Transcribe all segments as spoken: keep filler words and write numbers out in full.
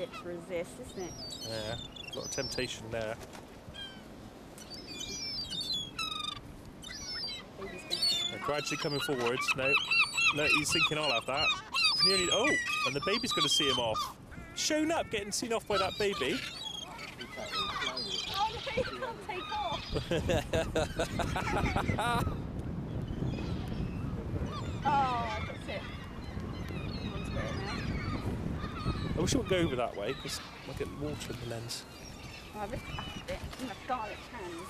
bit to resist, isn't it? Yeah, a lot of temptation there. They're gradually coming forwards. No, no, he's thinking I'll have that. Nearly, oh, and the baby's going to see him off. Shown up, getting seen off by that baby. Oh, no, you can't take off. Oh, that's it. I wish it would go over that way because I get water in the lens. Oh, I ripped it back a bit. I have garlic hands.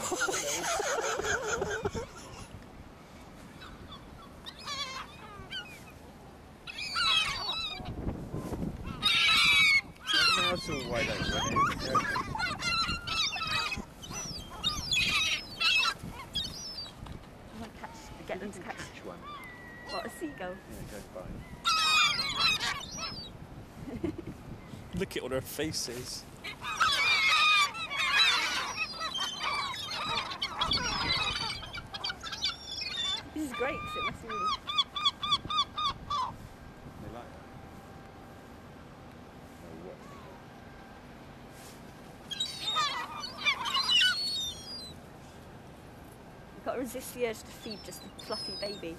Why don't catch, get them to catch each one. What, a seagull? Yeah, go fine. Look at all their faces. This is great because it must be really... Resist the urge to feed just the fluffy baby.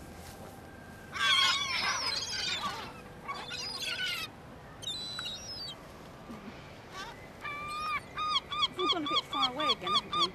They've all gone a bit far away again, haven't they?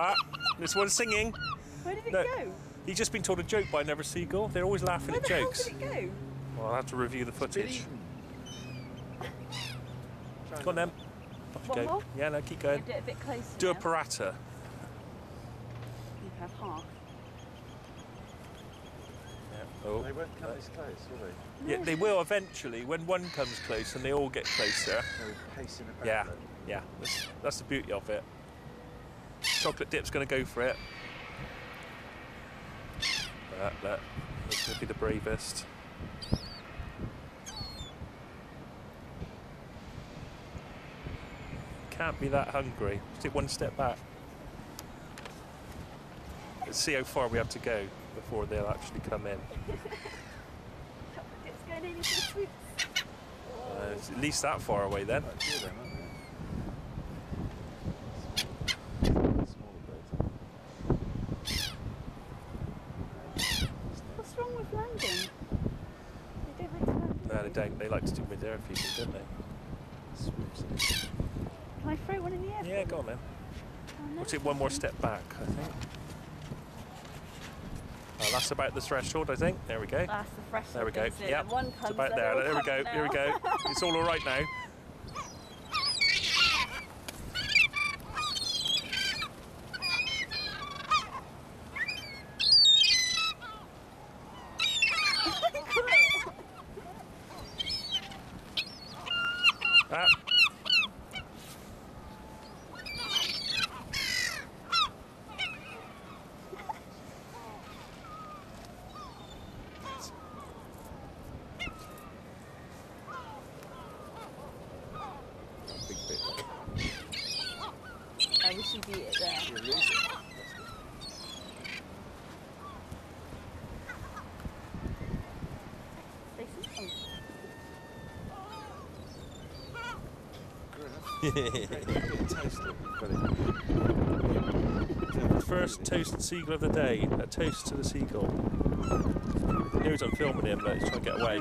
Ah, this one's singing. Where did it no, go? He's just been told a joke by Never Seagull. They're always laughing Where at jokes. Where did it go? Well, I'll have to review the footage. Go on then. Off you go. Yeah, no, keep going. Yeah, do it a bit closer. Do now. A Paratha. You have half. Yeah. Oh. They won't come this close, will they? No. Yeah, they will eventually. When one comes close and they all get closer. They're pacing about. Yeah, them. yeah. That's, that's the beauty of it. Chocolate dip's going to go for it. That, that, that's going to be the bravest. Can't be that hungry. Just take one step back. Let's see how far we have to go before they'll actually come in. Chocolate dip's going in, it's so sweet. Uh, it's at least that far away then. They like to do with their people, don't they? Can I throw one in the air? Yeah, go on then. Oh, no. We'll take one more step back, I think. Oh, that's about the threshold, I think. There we go. That's the threshold. There we go. Yeah, it's about there. There we go. Now. Here we go. It's all all right now. The first toasted seagull of the day. A toast to the seagull. He knows I'm filming him, but he's trying to get away.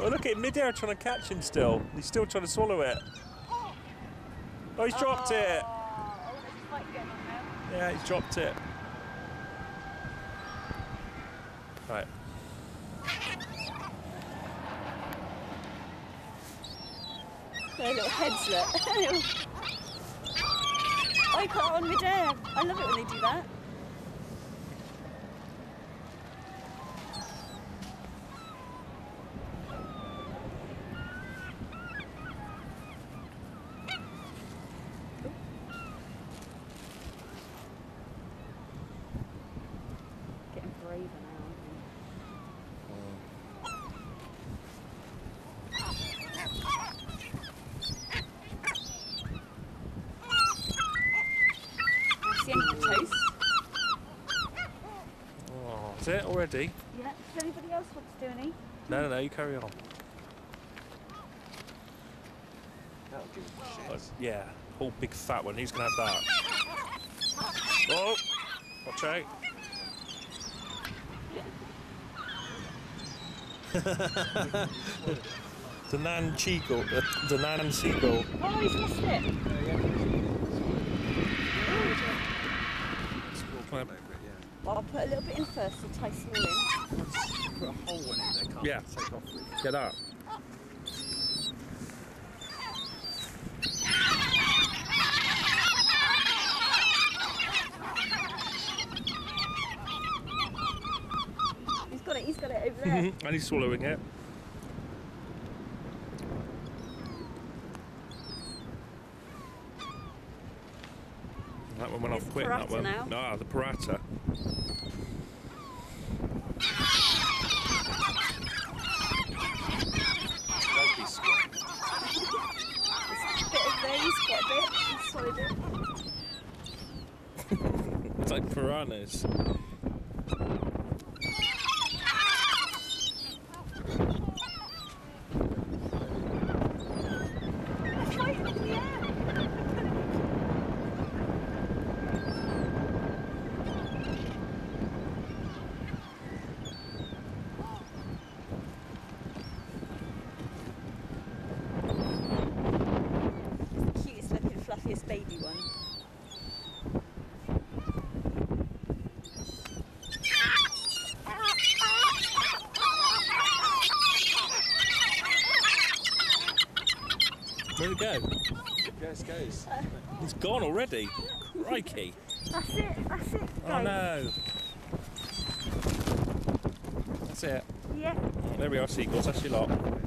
Oh, look at him mid-air trying to catch him still. He's still trying to swallow it. Oh, he's dropped it. Yeah, he's dropped it. Right. Their little heads look. I caught on mid-air. I love it when they do that. It already? Yeah, does anybody else want to do any? No, no, no, you carry on. That'll give him a shit. Yeah, whole big fat one, who's going to have that? Oh, watch out. The Naan Cheagle, uh, the Naan Seagull. Oh, he's missed it. Oh. I'll put a little bit in first and tie some in. Put a hole in it, they can't yeah. take off with. Get up. He's got it, he's got it over there. And he's swallowing it. That one went off quick, that one. Now. No, the Paratha. It's like piranhas. Fluffiest baby one. Where'd it go? Yes, goes. Uh, it's gone already. Crikey. That's it, that's it. Oh no. That's it. Yeah. There we are, seagulls, that's your lot.